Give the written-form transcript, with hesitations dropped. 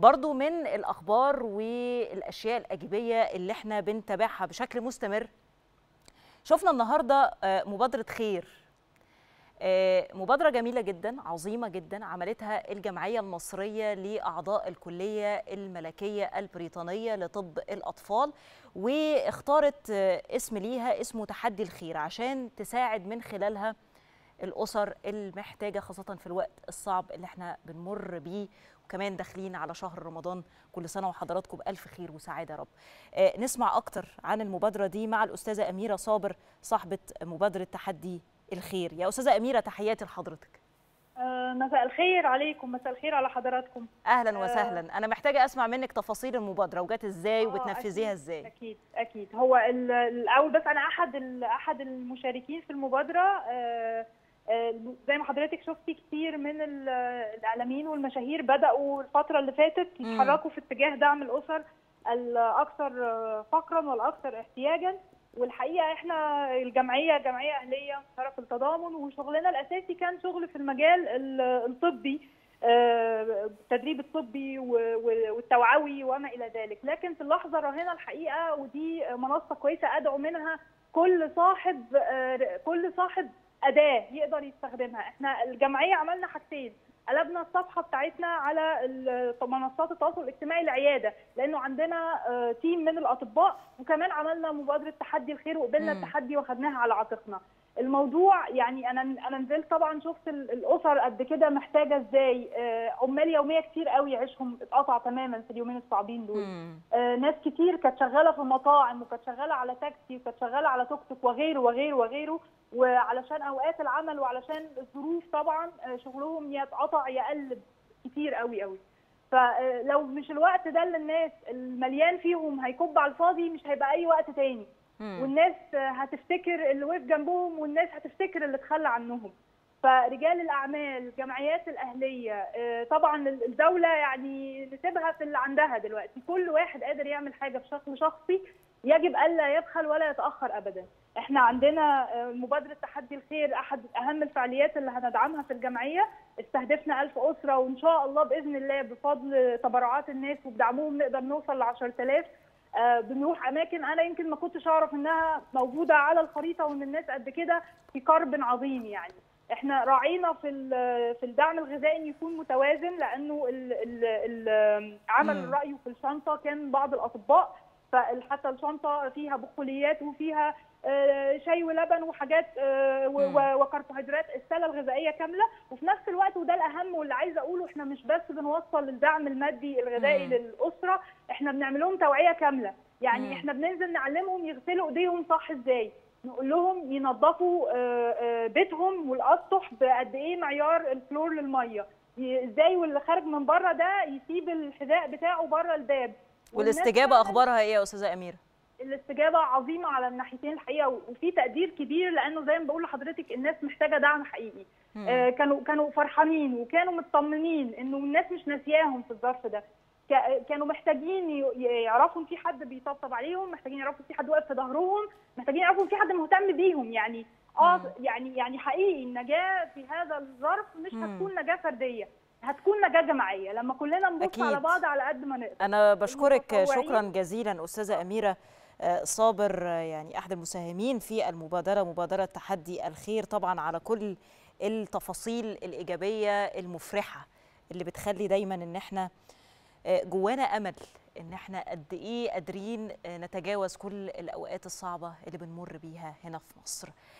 برضو من الأخبار والأشياء الأجنبية اللي احنا بنتابعها بشكل مستمر، شفنا النهاردة مبادرة خير، مبادرة جميلة جدا عظيمة جدا عملتها الجمعية المصرية لأعضاء الكلية الملكية البريطانية لطب الأطفال، واختارت اسم ليها اسمه تحدي الخير عشان تساعد من خلالها الأسر المحتاجة، خاصة في الوقت الصعب اللي احنا بنمر بيه، وكمان داخلين على شهر رمضان. كل سنة وحضراتكم بألف خير وسعادة يا رب. نسمع أكتر عن المبادرة دي مع الأستاذة أميرة صابر صاحبة مبادرة تحدي الخير. يا أستاذة أميرة تحياتي لحضرتك. مساء الخير عليكم، مساء الخير على حضراتكم. أهلا وسهلا. أنا محتاجة أسمع منك تفاصيل المبادرة وجات إزاي وبتنفذيها إزاي. أكيد أكيد. هو الأول بس أنا أحد المشاركين في المبادرة. زي ما حضرتك شفتي كتير من الإعلاميين والمشاهير بدأوا الفترة اللي فاتت يتحركوا في اتجاه دعم الأسر الأكثر فقرا والأكثر احتياجا، والحقيقة احنا الجمعية جمعية أهلية طرف التضامن، وشغلنا الأساسي كان شغل في المجال الطبي، التدريب الطبي والتوعوي وما إلى ذلك. لكن في اللحظة راهنة الحقيقة، ودي منصة كويسة أدعو منها كل صاحب أداة يقدر يستخدمها. احنا الجمعية عملنا حاجتين، قلبنا الصفحة بتاعتنا على منصات التواصل الاجتماعي العيادة لأنه عندنا تيم من الأطباء، وكمان عملنا مبادرة تحدي الخير وقبلنا التحدي واخدناها على عاتقنا. الموضوع يعني أنا نزلت طبعا شفت الأسر قد كده محتاجة إزاي، عمال يومية كتير قوي عيشهم اتقطع تماما في اليومين الصعبين دول. ناس كتير كانت شغالة في مطاعم، وكانت شغالة على تاكسي، وكانت شغالة على توك توك وغيره وغيره وغيره، وعلشان اوقات العمل وعلشان الظروف طبعا شغلهم يتقطع يقلب كتير قوي قوي. فلو مش الوقت ده اللي الناس المليان فيهم هيكب على الفاضي، مش هيبقى اي وقت تاني، والناس هتفتكر اللي واقف جنبهم، والناس هتفتكر اللي اتخلى عنهم. فرجال الاعمال، الجمعيات الاهليه، طبعا الدوله يعني نسيبها في اللي عندها دلوقتي، كل واحد قادر يعمل حاجه بشكل شخصي، يجب الا يبخل ولا يتاخر ابدا. احنا عندنا مبادره تحدي الخير احد اهم الفعاليات اللي هندعمها في الجمعيه، استهدفنا 1000 اسره، وان شاء الله باذن الله بفضل تبرعات الناس وبدعمهم نقدر نوصل ل 10000. بنروح اماكن انا يمكن ما كنتش اعرف انها موجوده على الخريطه، وان الناس قد كده في كرب عظيم. يعني احنا راعينا في الدعم الغذائي ان يكون متوازن، لانه عمل الرأي في الشنطه كان بعض الاطباء، فحتى الشنطه فيها بقوليات وفيها شاي ولبن وحاجات وكربوهيدرات، السله الغذائيه كامله. وفي نفس الوقت، وده الاهم واللي عايزه اقوله، احنا مش بس بنوصل الدعم المادي الغذائي للاسره، احنا بنعمل لهم توعيه كامله. يعني احنا بننزل نعلمهم يغسلوا ايديهم صح ازاي، نقول لهم ينظفوا بيتهم والاسطح بقد ايه معيار الفلور للميه ازاي، واللي خارج من بره ده يسيب الحذاء بتاعه بره الباب. والاستجابه اخبارها ايه يا استاذه اميره؟ الاستجابه عظيمه على الناحيتين الحقيقه، وفي تقدير كبير، لانه زي ما بقول لحضرتك الناس محتاجه دعم حقيقي. كانوا فرحانين وكانوا مطمنين انه الناس مش ناسياهم في الظرف ده. كانوا محتاجين يعرفوا ان في حد بيطبطب عليهم، محتاجين يعرفوا ان في حد واقف في ظهرهم، محتاجين يعرفوا ان في حد مهتم بيهم. يعني يعني حقيقي النجاه في هذا الظرف مش هتكون نجاه فرديه، هتكون نجاة جماعية لما كلنا نبص على بعض على قد ما نقدر. أنا بشكرك شكرا جزيلا أستاذة أميرة صابر، يعني أحد المساهمين في المبادرة، مبادرة تحدي الخير، طبعا على كل التفاصيل الإيجابية المفرحة اللي بتخلي دايما إن احنا جوانا أمل، إن احنا قد إيه قادرين نتجاوز كل الأوقات الصعبة اللي بنمر بيها هنا في مصر.